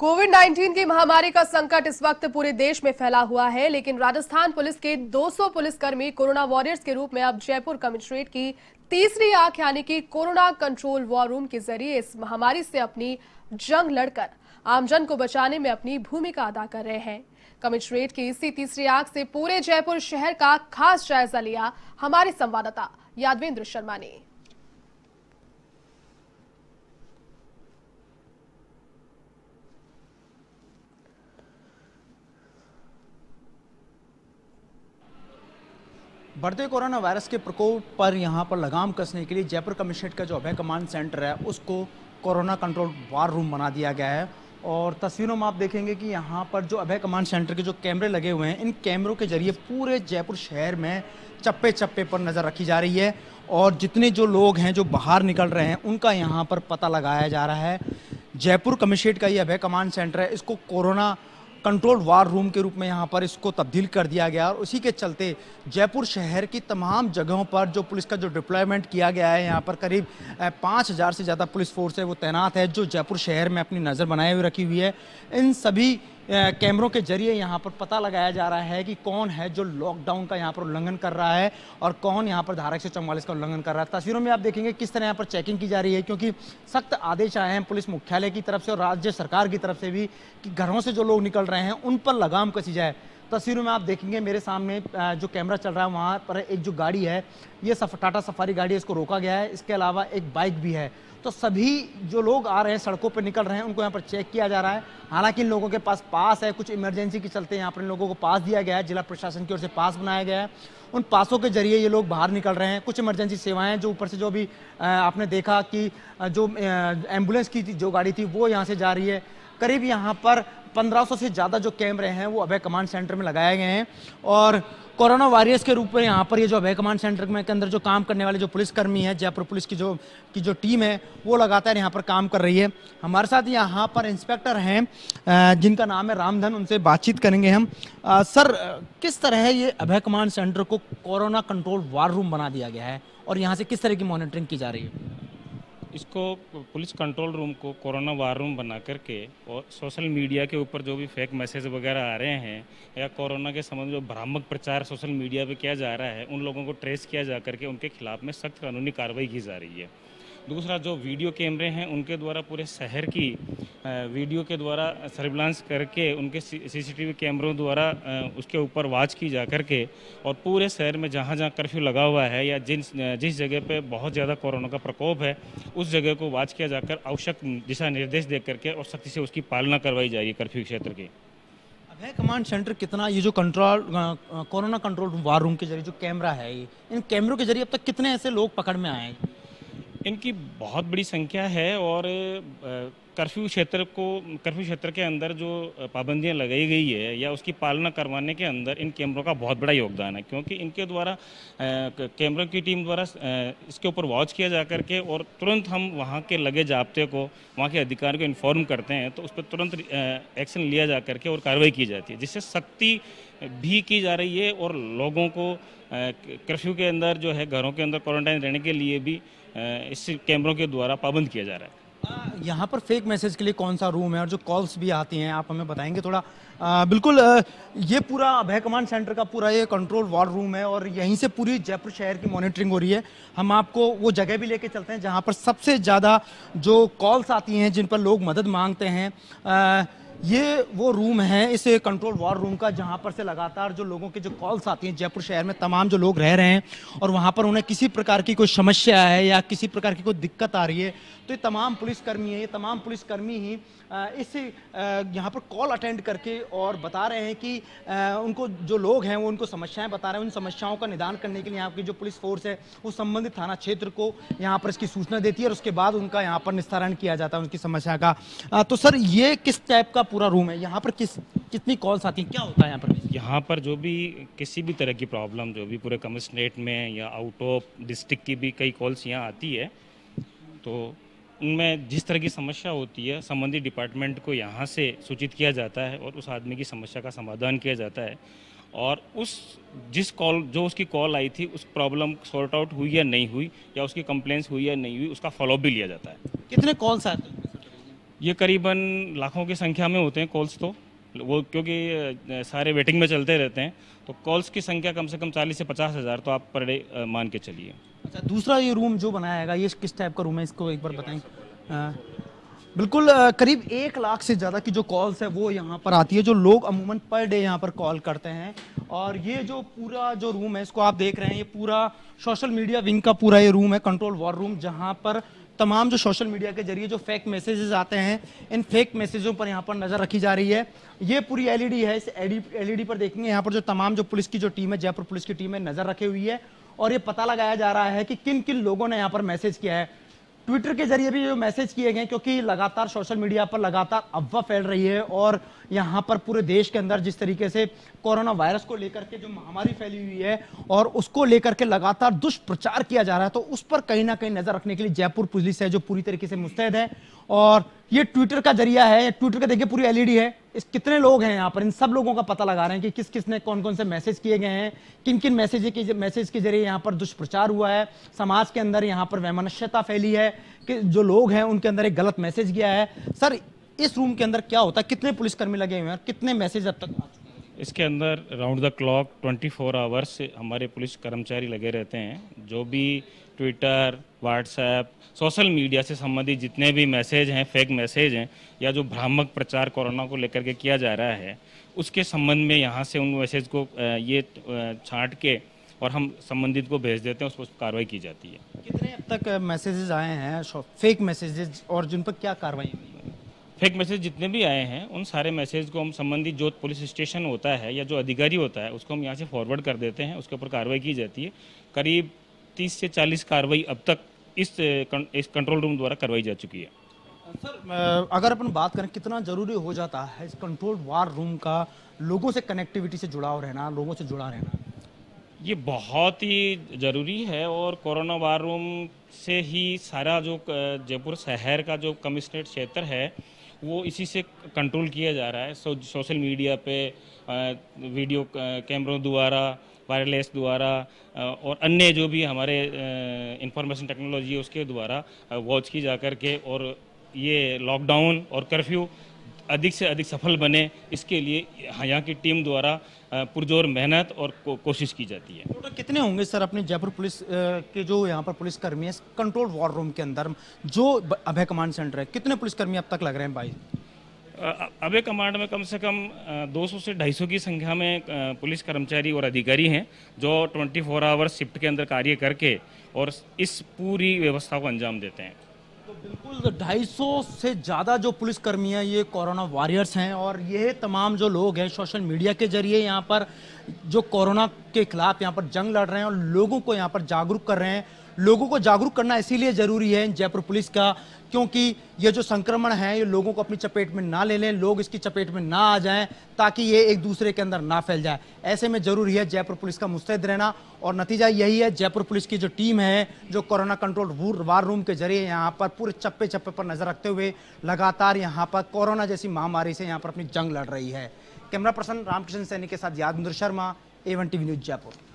कोविड-19 की महामारी का संकट इस वक्त पूरे देश में फैला हुआ है, लेकिन राजस्थान पुलिस के 200 पुलिसकर्मी कोरोना वॉरियर्स के रूप में अब जयपुर कमिश्नरेट की तीसरी आंख यानी कि कोरोना कंट्रोल वॉर रूम के जरिए इस महामारी से अपनी जंग लड़कर आमजन को बचाने में अपनी भूमिका अदा कर रहे हैं। कमिश्नरेट की इसी तीसरी आंख से पूरे जयपुर शहर का खास जायजा लिया हमारे संवाददाता यादवेंद्र शर्मा ने। बढ़ते कोरोना वायरस के प्रकोप पर यहाँ पर लगाम कसने के लिए जयपुर कमिश्नरेट का जो अभय कमांड सेंटर है उसको कोरोना कंट्रोल वार रूम बना दिया गया है। और तस्वीरों में आप देखेंगे कि यहाँ पर जो अभय कमांड सेंटर के जो कैमरे लगे हुए हैं, इन कैमरों के जरिए पूरे जयपुर शहर में चप्पे चप्पे पर नज़र रखी जा रही है और जितने जो लोग हैं जो बाहर निकल रहे हैं उनका यहाँ पर पता लगाया जा रहा है। जयपुर कमिश्नरेट का ये अभय कमांड सेंटर है, इसको कोरोना कंट्रोल वार रूम के रूप में यहाँ पर इसको तब्दील कर दिया गया और उसी के चलते जयपुर शहर की तमाम जगहों पर जो पुलिस का जो डिप्लॉयमेंट किया गया है, यहाँ पर करीब 5000 से ज़्यादा पुलिस फोर्स है वो तैनात है जो जयपुर शहर में अपनी नज़र बनाए हुए रखी हुई है। इन सभी कैमरों के जरिए यहाँ पर पता लगाया जा रहा है कि कौन है जो लॉकडाउन का यहाँ पर उल्लंघन कर रहा है और कौन यहाँ पर धारा 144 का उल्लंघन कर रहा है। तस्वीरों में आप देखेंगे किस तरह यहाँ पर चेकिंग की जा रही है, क्योंकि सख्त आदेश आए हैं पुलिस मुख्यालय की तरफ से और राज्य सरकार की तरफ से भी कि घरों से जो लोग निकल रहे हैं उन पर लगाम कसी जाए। तस्वीरों में आप देखेंगे मेरे सामने जो कैमरा चल रहा है वहाँ पर एक जो गाड़ी है ये टाटा सफारी गाड़ी है, इसको रोका गया है। इसके अलावा एक बाइक भी है। तो सभी जो लोग आ रहे हैं सड़कों पर निकल रहे हैं उनको यहाँ पर चेक किया जा रहा है। हालांकि इन लोगों के पास पास है, कुछ इमरजेंसी के चलते यहाँ पर इन लोगों को पास दिया गया है, जिला प्रशासन की ओर से पास बनाया गया है। उन पासों के जरिए ये लोग बाहर निकल रहे हैं। कुछ इमरजेंसी सेवाएं जो ऊपर से जो भी आपने देखा कि जो एम्बुलेंस की जो गाड़ी थी वो यहाँ से जा रही है। करीब यहाँ पर 1500 से ज़्यादा जो कैमरे हैं वो अभय कमांड सेंटर में लगाए गए हैं और कोरोना वॉरियर्स के रूप में यहाँ पर ये जो अभय कमांड सेंटर में के अंदर जो काम करने वाले जो पुलिसकर्मी हैं, जयपुर पुलिस की जो टीम है वो लगातार यहाँ पर काम कर रही है। हमारे साथ यहाँ पर इंस्पेक्टर हैं जिनका नाम है रामधन, उनसे बातचीत करेंगे हम। सर, किस तरह ये अभय कमांड सेंटर को कोरोना कंट्रोल वार रूम बना दिया गया है और यहाँ से किस तरह की मॉनिटरिंग की जा रही है? इसको पुलिस कंट्रोल रूम को कोरोना वार रूम बना करके और सोशल मीडिया के ऊपर जो भी फेक मैसेज वगैरह आ रहे हैं या कोरोना के संबंध में जो भ्रामक प्रचार सोशल मीडिया पे किया जा रहा है उन लोगों को ट्रेस किया जा करके उनके खिलाफ में सख्त कानूनी कार्रवाई की जा रही है। दूसरा, जो वीडियो कैमरे हैं उनके द्वारा पूरे शहर की वीडियो के द्वारा सर्विलांस करके उनके सीसीटीवी कैमरों द्वारा उसके ऊपर वाच की जा करके और पूरे शहर में जहाँ जहाँ कर्फ्यू लगा हुआ है या जिस जगह पे बहुत ज़्यादा कोरोना का प्रकोप है उस जगह को वाच किया जाकर आवश्यक दिशा निर्देश दे करके और सख्ती से उसकी पालना करवाई जा रही है कर्फ्यू क्षेत्र की। अभय कमांड सेंटर कितना ये जो control corona control war room के जरिए जो कैमरा है, इन कैमरों के जरिए अब तक कितने ऐसे लोग पकड़ में आए? इनकी बहुत बड़ी संख्या है और कर्फ्यू क्षेत्र के अंदर जो पाबंदियां लगाई गई है या उसकी पालना करवाने के अंदर इन कैमरों का बहुत बड़ा योगदान है, क्योंकि इनके द्वारा कैमरों की टीम द्वारा इसके ऊपर वॉच किया जा करके और तुरंत हम वहां के लगे जाब्ते को वहां के अधिकारियों को इन्फॉर्म करते हैं तो उस पर तुरंत एक्शन लिया जा करके और कार्रवाई की जाती है, जिससे सख्ती भी की जा रही है और लोगों को कर्फ्यू के अंदर जो है घरों के अंदर क्वारंटाइन रहने के लिए भी इस कैमरों के द्वारा पाबंद किया जा रहा है। यहाँ पर फेक मैसेज के लिए कौन सा रूम है और जो कॉल्स भी आती हैं आप हमें बताएंगे थोड़ा? बिल्कुल, ये पूरा अभय कमांड सेंटर का पूरा ये कंट्रोल वार रूम है और यहीं से पूरी जयपुर शहर की मॉनिटरिंग हो रही है। हम आपको वो जगह भी लेके चलते हैं जहाँ पर सबसे ज़्यादा जो कॉल्स आती हैं जिन पर लोग मदद मांगते हैं। ये वो रूम है इस कंट्रोल वार रूम का जहाँ पर से लगातार जो लोगों के जो कॉल्स आती हैं जयपुर शहर में तमाम जो लोग रह रहे हैं और वहाँ पर उन्हें किसी प्रकार की कोई समस्या है या किसी प्रकार की कोई दिक्कत आ रही है तो ये तमाम पुलिसकर्मी ही इस यहाँ पर कॉल अटेंड करके और बता रहे हैं कि उनको जो लोग हैं वो उनको समस्याएँ बता रहे हैं। उन समस्याओं का निदान करने के लिए यहाँ की जो पुलिस फोर्स है वो संबंधित थाना क्षेत्र को यहाँ पर इसकी सूचना देती है और उसके बाद उनका यहाँ पर निस्तारण किया जाता है उनकी समस्या का। तो सर, ये किस टाइप का पूरा रूम है? यहाँ पर कितनी कॉल्स आती हैं, क्या होता है यहाँ पर? यहाँ पर जो भी किसी भी तरह की प्रॉब्लम जो भी पूरे कमिश्नरेट में या आउट ऑफ डिस्ट्रिक्ट की भी कई कॉल्स यहाँ आती है तो उनमें जिस तरह की समस्या होती है संबंधित डिपार्टमेंट को यहाँ से सूचित किया जाता है और उस आदमी की समस्या का समाधान किया जाता है और उसकी कॉल आई थी उस प्रॉब्लम सॉर्ट आउट हुई या नहीं हुई या उसकी कंप्लेंट्स हुई या नहीं हुई उसका फॉलोअप भी लिया जाता है। कितने कॉल्स आते हैं? ये करीबन लाखों की संख्या में होते हैं कॉल्स, तो वो क्योंकि सारे वेटिंग में चलते रहते हैं, तो कॉल्स की संख्या कम से कम 40 से 50 हज़ार तो आप पर डे मान के चलिए। अच्छा, दूसरा ये रूम जो बनाया गया, ये किस टाइप का रूम है, इसको एक बार बताएं। बिल्कुल, करीब 1 लाख से ज़्यादा की जो कॉल्स है वो यहाँ पर आती है, जो लोग अमूमन पर डे यहाँ पर कॉल करते हैं। और ये जो पूरा जो रूम है इसको आप देख रहे हैं, ये पूरा सोशल मीडिया विंग का पूरा ये रूम है, कंट्रोल वॉर रूम, जहाँ पर तमाम जो सोशल मीडिया के जरिए जो फेक मैसेजेस आते हैं, इन फेक मैसेजों पर यहाँ पर नज़र रखी जा रही है। ये पूरी एलईडी है, इस एलईडी पर देखेंगे यहाँ पर जो तमाम जो पुलिस की जो टीम है, जयपुर पुलिस की टीम है, नज़र रखी हुई है। और ये पता लगाया जा रहा है कि किन किन लोगों ने यहाँ पर मैसेज किया है। ट्विटर के जरिए भी जो मैसेज किए गए, क्योंकि लगातार सोशल मीडिया पर लगातार अफवाह फैल रही है और यहाँ पर पूरे देश के अंदर जिस तरीके से कोरोना वायरस को लेकर के जो महामारी फैली हुई है और उसको लेकर के लगातार दुष्प्रचार किया जा रहा है, तो उस पर कहीं ना कहीं नज़र रखने के लिए जयपुर पुलिस है जो पूरी तरीके से मुस्तैद है। और ये ट्विटर का जरिया है, ट्विटर का देखिए पूरी एलईडी है, इस कितने लोग हैं यहाँ पर, इन सब लोगों का पता लगा रहे हैं कि किस किसने कौन कौन से मैसेज किए गए हैं, किन किन मैसेज के जरिए यहाँ पर दुष्प्रचार हुआ है, समाज के अंदर यहाँ पर वैमनस्यता फैली है कि जो लोग हैं उनके अंदर एक गलत मैसेज गया है। सर, इस रूम के अंदर क्या होता है, कितने पुलिसकर्मी लगे हुए हैं और कितने मैसेज अब तक? इसके अंदर राउंड द क्लॉक 24 आवर्स हमारे पुलिस कर्मचारी लगे रहते हैं। जो भी ट्विटर, व्हाट्सएप, सोशल मीडिया से संबंधित जितने भी मैसेज हैं, फेक मैसेज हैं, या जो भ्रामक प्रचार कोरोना को लेकर के किया जा रहा है, उसके संबंध में यहाँ से उन मैसेज को ये छांट के और हम संबंधित को भेज देते हैं, उस पर कार्रवाई की जाती है। कितने अब तक मैसेजेज आए हैं फेक मैसेजेज और जिन पर क्या कार्रवाई? फेक मैसेज जितने भी आए हैं उन सारे मैसेज को हम संबंधित जो पुलिस स्टेशन होता है या जो अधिकारी होता है उसको हम यहाँ से फॉरवर्ड कर देते हैं, उसके ऊपर कार्रवाई की जाती है। करीब 30 से 40 कार्रवाई अब तक इस कंट्रोल रूम द्वारा करवाई जा चुकी है। सर, अगर अपन बात करें कितना ज़रूरी हो जाता है इस कंट्रोल वार रूम का लोगों से कनेक्टिविटी से जुड़ाव रहना, लोगों से जुड़ा रहना, ये बहुत ही ज़रूरी है। और कोरोना वार रूम से ही सारा जो जयपुर शहर का जो कमिश्नरेट क्षेत्र है वो इसी से कंट्रोल किया जा रहा है। सोशल मीडिया पे, वीडियो कैमरों द्वारा, वायरलेस द्वारा और अन्य जो भी हमारे इंफॉर्मेशन टेक्नोलॉजी है उसके द्वारा वॉच की जा कर के, और ये लॉकडाउन और कर्फ्यू अधिक से अधिक सफल बने इसके लिए यहाँ की टीम द्वारा पुरजोर मेहनत और कोशिश की जाती है। टोटल कितने होंगे सर अपने जयपुर पुलिस के जो यहाँ पर पुलिसकर्मी हैं कंट्रोल वार रूम के अंदर, जो अभय कमांड सेंटर है, कितने पुलिसकर्मी अब तक लग रहे हैं? भाई, अभय कमांड में कम से कम 200 से 250 की संख्या में पुलिस कर्मचारी और अधिकारी हैं जो 24 आवर्स शिफ्ट के अंदर कार्य करके और इस पूरी व्यवस्था को अंजाम देते हैं। तो बिल्कुल 250 से ज़्यादा जो पुलिसकर्मी हैं ये कोरोना वॉरियर्स हैं और ये तमाम जो लोग हैं सोशल मीडिया के जरिए यहाँ पर जो कोरोना के खिलाफ यहाँ पर जंग लड़ रहे हैं और लोगों को यहाँ पर जागरूक कर रहे हैं। लोगों को जागरूक करना इसीलिए ज़रूरी है जयपुर पुलिस का, क्योंकि ये जो संक्रमण है ये लोगों को अपनी चपेट में ना ले लें, लोग इसकी चपेट में ना आ जाएं, ताकि ये एक दूसरे के अंदर ना फैल जाए। ऐसे में ज़रूरी है जयपुर पुलिस का मुस्तैद रहना और नतीजा यही है जयपुर पुलिस की जो टीम है जो कोरोना कंट्रोल वार रूम के जरिए यहाँ पर पूरे चप्पे चप्पे पर नज़र रखते हुए लगातार यहाँ पर कोरोना जैसी महामारी से यहाँ पर अपनी जंग लड़ रही है। कैमरा पर्सन रामकृष्ण सैनी के साथ Yadvendra Sharma, A1 TV news, Jaipur.